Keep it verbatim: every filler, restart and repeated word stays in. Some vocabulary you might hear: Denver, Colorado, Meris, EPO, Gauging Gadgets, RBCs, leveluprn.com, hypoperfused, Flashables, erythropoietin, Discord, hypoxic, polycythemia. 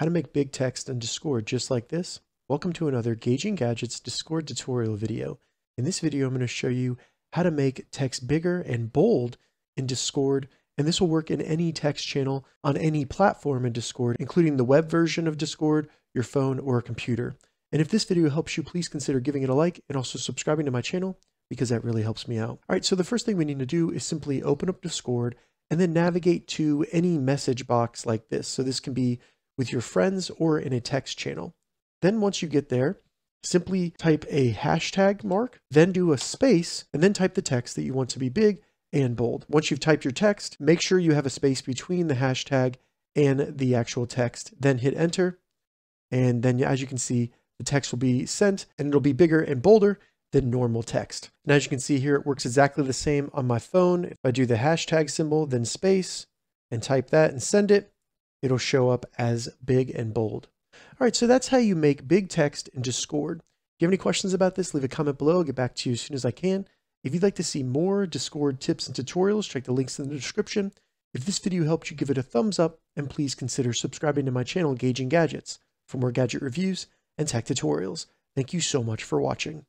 How to make big text in Discord just like this? Welcome to another Gauging Gadgets Discord tutorial video. In this video, I'm going to show you how to make text bigger and bold in Discord, and this will work in any text channel on any platform in Discord, including the web version of Discord, your phone, or computer. And if this video helps you, please consider giving it a like and also subscribing to my channel because that really helps me out. All right, so the first thing we need to do is simply open up Discord and then navigate to any message box like this. So this can be with your friends or in a text channel. Then once you get there, simply type a hashtag mark, then do a space, and then type the text that you want to be big and bold. Once you've typed your text, make sure you have a space between the hashtag and the actual text, then hit enter. And then as you can see, the text will be sent and it'll be bigger and bolder than normal text. And as you can see here, it works exactly the same on my phone. If I do the hashtag symbol, then space, and type that and send it, it'll show up as big and bold. All right, so that's how you make big text in Discord. If you have any questions about this, leave a comment below. I'll get back to you as soon as I can. If you'd like to see more Discord tips and tutorials, check the links in the description. If this video helped you, give it a thumbs up, and please consider subscribing to my channel, Gauging Gadgets, for more gadget reviews and tech tutorials. Thank you so much for watching.